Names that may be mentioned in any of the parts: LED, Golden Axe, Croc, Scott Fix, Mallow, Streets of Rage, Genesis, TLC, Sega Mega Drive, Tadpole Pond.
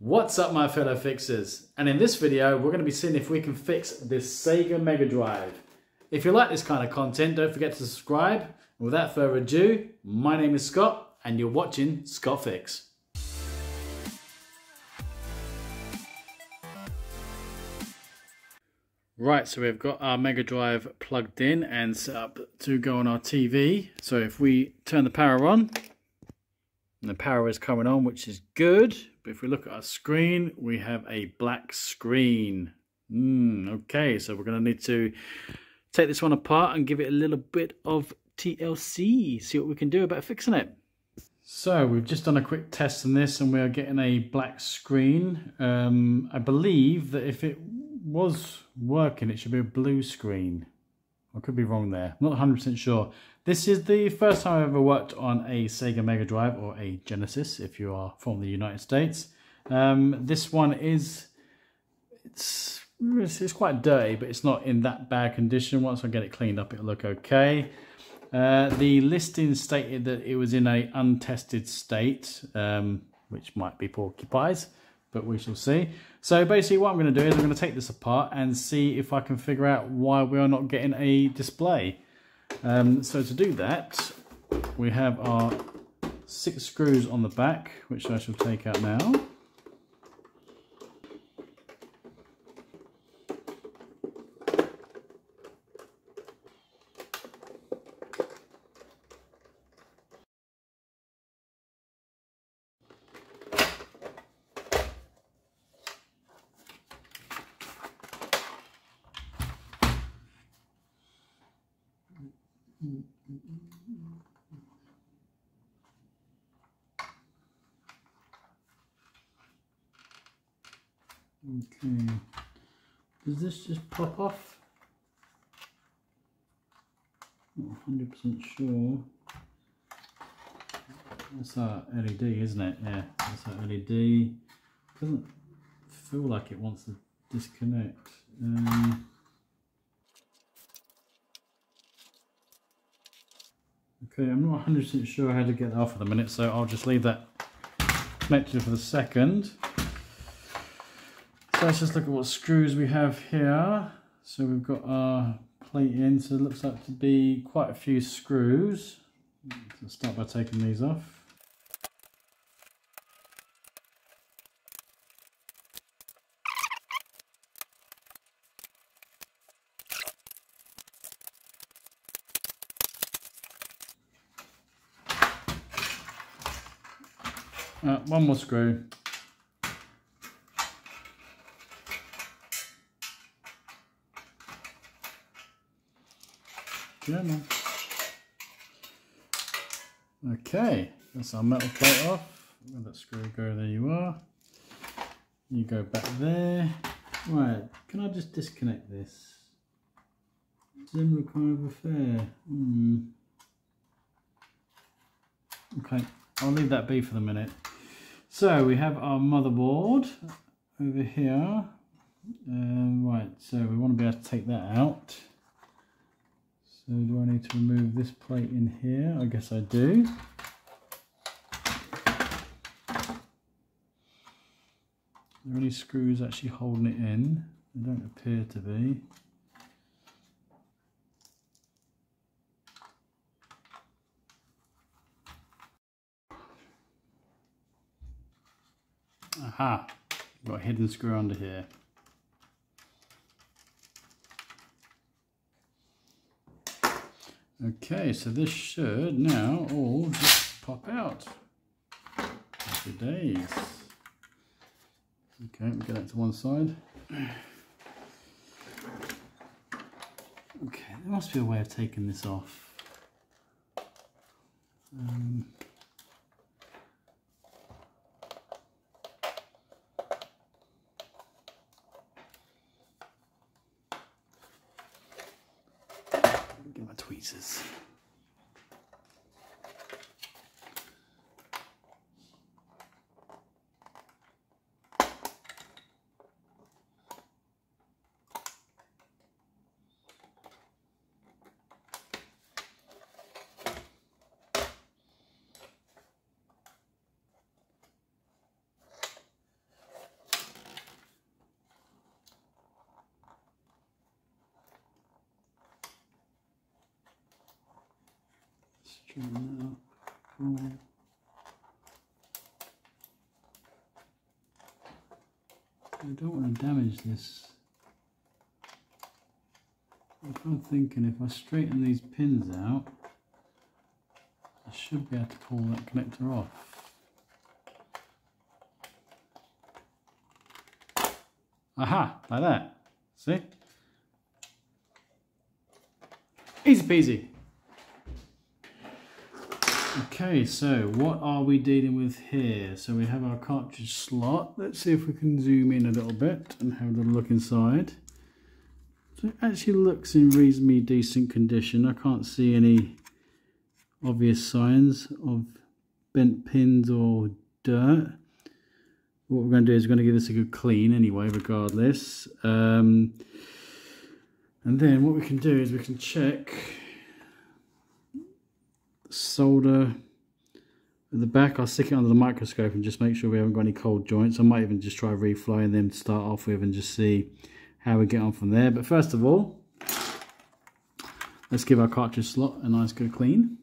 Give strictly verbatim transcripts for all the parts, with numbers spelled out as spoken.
What's up my fellow fixers, and in this video we're going to be seeing if we can fix this Sega Mega Drive. If you like this kind of content, don't forget to subscribe, and without further ado, my name is Scott and you're watching Scott Fix. Right, so we've got our Mega Drive plugged in and set up to go on our T V. So if we turn the power on, and the power is coming on, which is good. But if we look at our screen, we have a black screen. Mm, okay, so we're going to need to take this one apart and give it a little bit of T L C. See what we can do about fixing it. So we've just done a quick test on this and we are getting a black screen. Um, I believe that if it was working, it should be a blue screen. I could be wrong there, I'm not one hundred percent sure. This is the first time I've ever worked on a Sega Mega Drive, or a Genesis if you are from the United States. Um, this one is, it's, it's, it's quite dirty, but it's not in that bad condition. Once I get it cleaned up, it'll look okay. Uh, the listing stated that it was in a untested state, um, which might be porcupines, but we shall see. So basically what I'm going to do is I'm going to take this apart and see if I can figure out why we are not getting a display. Um, so to do that, we have our six screws on the back, which I shall take out now. Okay, does this just pop off? Not one hundred percent sure. That's our L E D, isn't it? Yeah, that's our L E D. Doesn't feel like it wants to disconnect. Um, okay, I'm not one hundred percent sure how to get that off at the minute, so I'll just leave that connected for the second. So let's just look at what screws we have here. So we've got our plate in, so it looks like to be quite a few screws. Let's start by taking these off. Uh, one more screw. Journal. Okay, that's our metal plate off. Let that screw go, there you are. You go back there. Right, can I just disconnect this? Similar kind of affair. Mm. Okay, I'll leave that be for the minute. So we have our motherboard over here. Um, right, so we want to be able to take that out. So do I need to remove this plate in here? I guess I do. Are there any screws actually holding it in? They don't appear to be. Aha, got a hidden screw under here. Okay, so this should now all just pop out. Happy days. Okay, we'll get that to one side. Okay, there must be a way of taking this off. Um, tweezers. can uh, roll. I don't want to damage this. I'm thinking if I straighten these pins out, I should be able to pull that connector off. Aha! Like that. See? Easy peasy. Okay, so what are we dealing with here? So we have our cartridge slot. Let's see if we can zoom in a little bit and have a little look inside. So it actually looks in reasonably decent condition. I can't see any obvious signs of bent pins or dirt. What we're going to do is we're going to give this a good clean anyway, regardless. Um, and then what we can do is we can check solder at the back. I'll stick it under the microscope and just make sure we haven't got any cold joints. I might even just try reflow and then start off with and just see how we get on from there. But first of all, let's give our cartridge slot a nice good clean.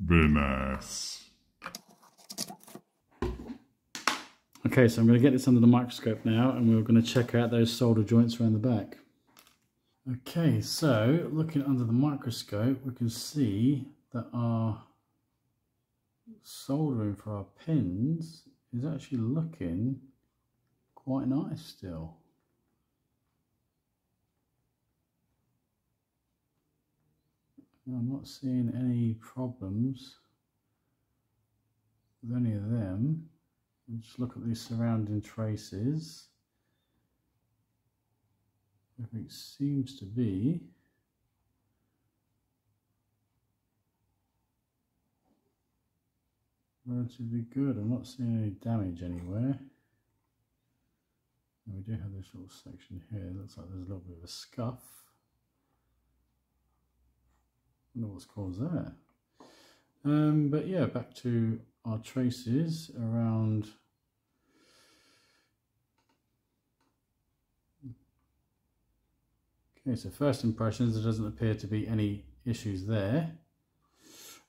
Very nice. Okay, so I'm going to get this under the microscope now, and we're going to check out those solder joints around the back. Okay, so looking under the microscope, we can see that our soldering for our pins is actually looking quite nice still. I'm not seeing any problems with any of them. Just look at these surrounding traces. Everything seems to be relatively good. I'm not seeing any damage anywhere. And we do have this little section here. It looks like there's a little bit of a scuff. I don't know what's caused that. Um, but yeah, back to our traces around . Okay, so first impressions, there doesn't appear to be any issues there .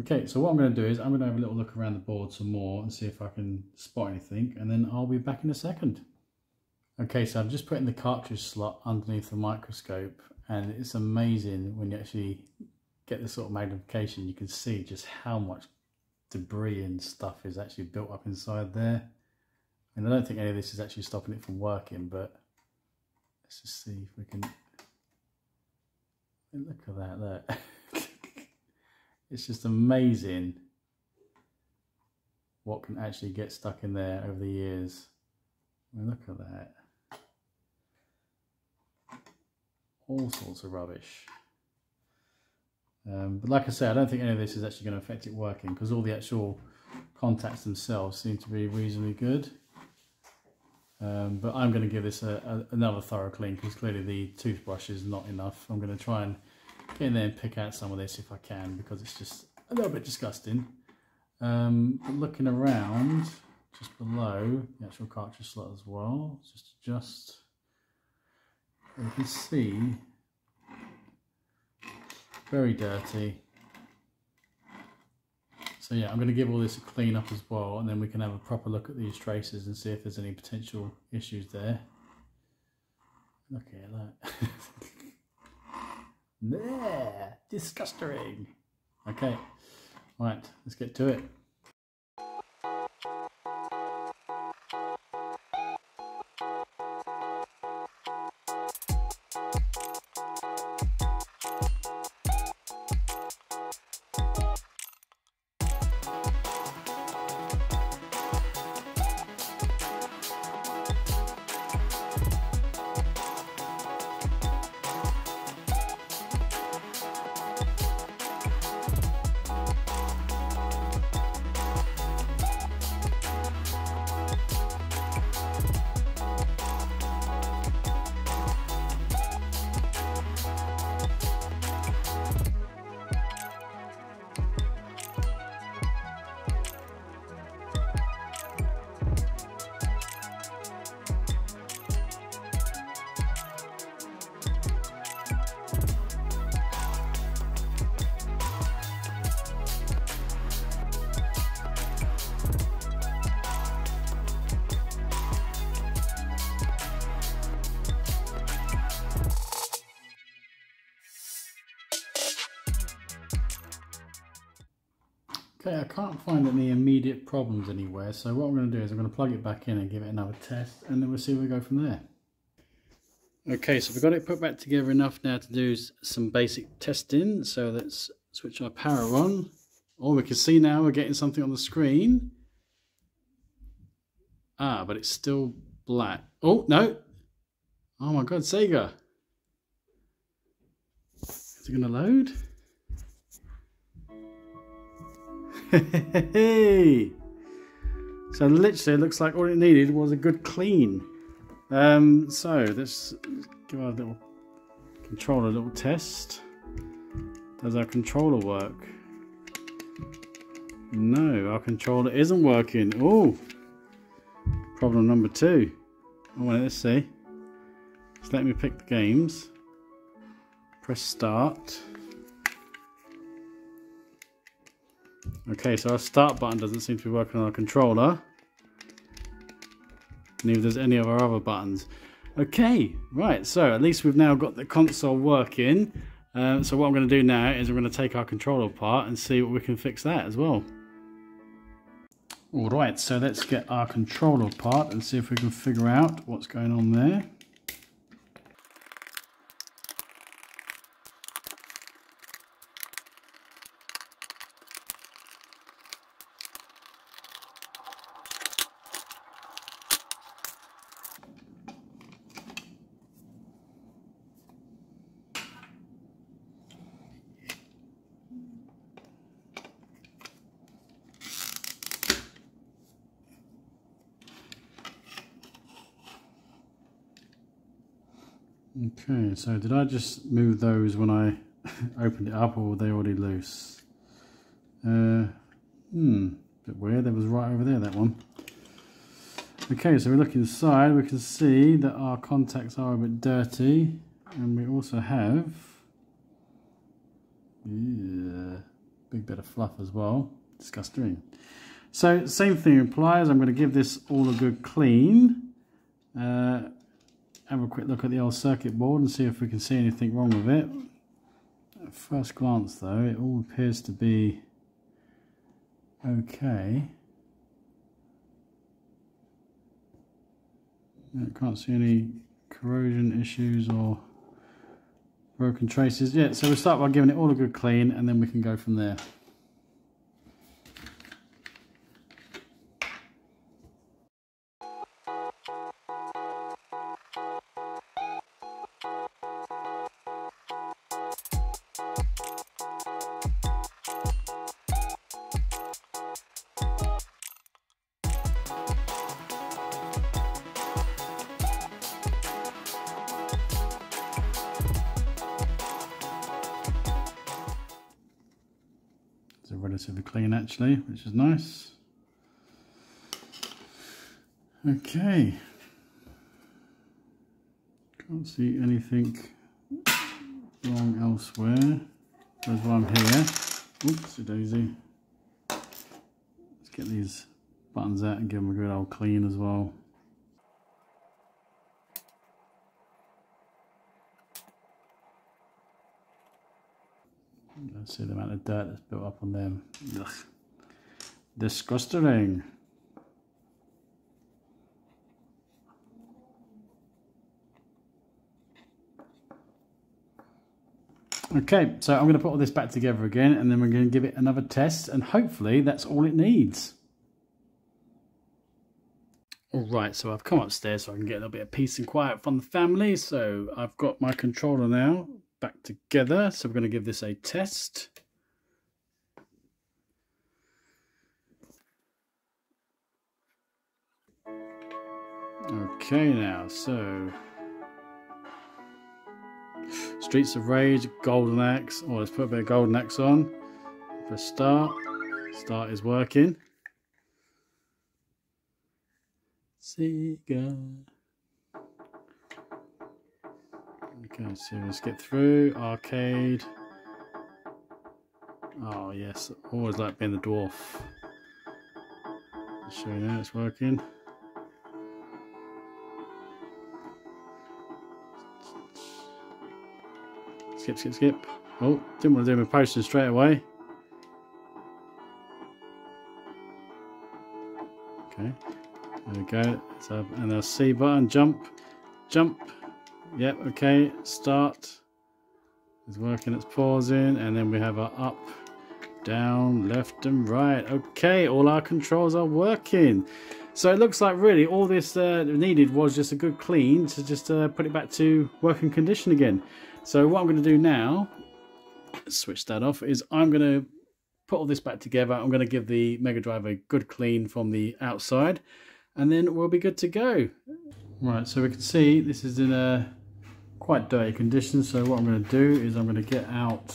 Okay, so what I'm going to do is I'm going to have a little look around the board some more and see if I can spot anything, and then I'll be back in a second . Okay, so I'm just putting the cartridge slot underneath the microscope, and it's amazing when you actually get this sort of magnification, you can see just how much debris and stuff is actually built up inside there. And I don't think any of this is actually stopping it from working, but let's just see if we can. Look at that, look. It's just amazing what can actually get stuck in there over the years. I mean, look at that. All sorts of rubbish. Um, but like I say, I don't think any of this is actually going to affect it working, because all the actual contacts themselves seem to be reasonably good. Um, but I'm going to give this a, a, another thorough clean, because clearly the toothbrush is not enough. I'm going to try and get in there and pick out some of this if I can, because it's just a little bit disgusting. Um, but looking around, just below the actual cartridge slot as well, just adjust, you can see very dirty. So yeah, I'm going to give all this a clean up as well, and then we can have a proper look at these traces and see if there's any potential issues there. Look at that. There, disgusting. Okay, all right, let's get to it. Okay, I can't find any immediate problems anywhere, so what I'm going to do is I'm going to plug it back in and give it another test, and then we'll see where we go from there. Okay, so we've got it put back together enough now to do some basic testing. So let's switch our power on. Oh, we can see now we're getting something on the screen. Ah, but it's still black. Oh, no. Oh my God, Sega. Is it going to load? Hey! So literally it looks like all it needed was a good clean. Um, so let's give our little controller a little test. Does our controller work? No, our controller isn't working. Oh! Problem number two. Oh, well, let's see. Just let me pick the games. Press start. Okay, so our start button doesn't seem to be working on our controller. Neither does any of our other buttons. Okay, right, so at least we've now got the console working. Uh, so what I'm going to do now is we're going to take our controller apart and see what we can fix that as well. All right, so let's get our controller apart and see if we can figure out what's going on there. Okay, so did I just move those when I opened it up, or were they already loose? Uh, hmm, bit weird, that was right over there, that one. Okay, so we look inside, we can see that our contacts are a bit dirty, and we also have yeah, big bit of fluff as well, disgusting. So, same thing applies, I'm going to give this all a good clean. Uh, Have a quick look at the old circuit board and see if we can see anything wrong with it. At first glance though, it all appears to be okay. I can't see any corrosion issues or broken traces yet, so we'll start by giving it all a good clean and then we can go from there. Relatively clean actually, which is nice. Okay, can't see anything wrong elsewhere. That's why I'm here. Oopsie daisy. Let's get these buttons out and give them a good old clean as well. Let's see the amount of dirt that's built up on them. Ugh. Disgusting. Okay, so I'm going to put all this back together again and then we're going to give it another test and hopefully that's all it needs. Alright, so I've come upstairs so I can get a little bit of peace and quiet from the family. So I've got my controller now back together, so we're going to give this a test. Okay, now so Streets of Rage, Golden Axe. Oh, let's put a bit of Golden Axe on for start. Start is working. Sega. Okay, so let's get through. Arcade. Oh, yes. Always like being the dwarf. I'll show you how it's working. Skip, skip, skip. Oh, didn't want to do my posting straight away. Okay, there we go. So, and the C button, jump, jump. Yep, okay, start. It's working, it's pausing, and then we have our up, down, left and right. Okay, all our controls are working. So it looks like really all this uh, needed was just a good clean to just uh, put it back to working condition again. So what I'm going to do now, switch that off, is I'm going to put all this back together. I'm going to give the Mega Drive a good clean from the outside, and then we'll be good to go. Right, so we can see this is in a quite dirty condition. So what I'm going to do is I'm going to get out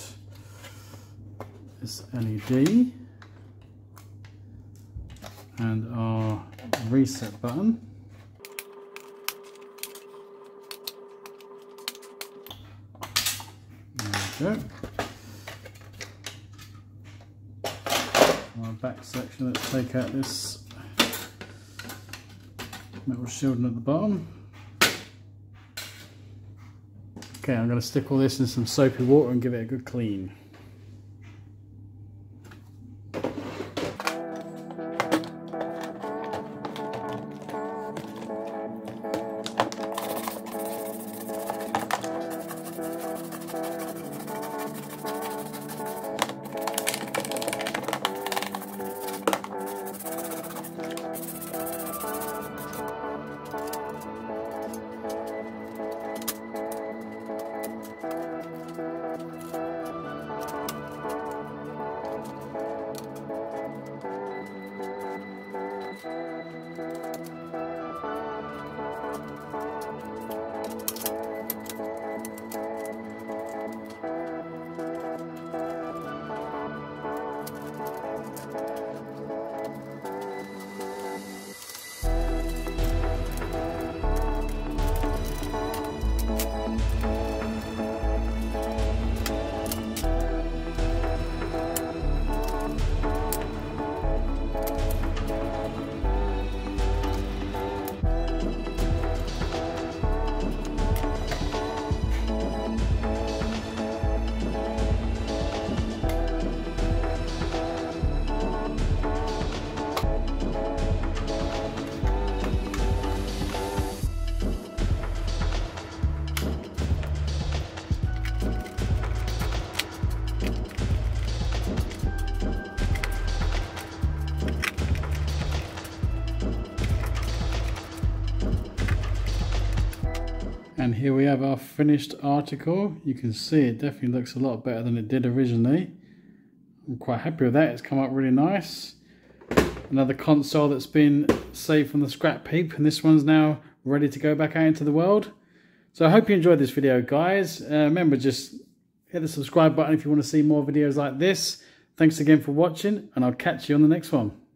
this L E D and our reset button. There we go. Our back section, let's take out this metal shielding at the bottom. Okay, I'm going to stick all this in some soapy water and give it a good clean. And here we have our finished article. You can see it definitely looks a lot better than it did originally. I'm quite happy with that. It's come up really nice. Another console that's been saved from the scrap heap, and this one's now ready to go back out into the world. So I hope you enjoyed this video, guys. Uh, remember, just hit the subscribe button if you want to see more videos like this. Thanks again for watching, and I'll catch you on the next one.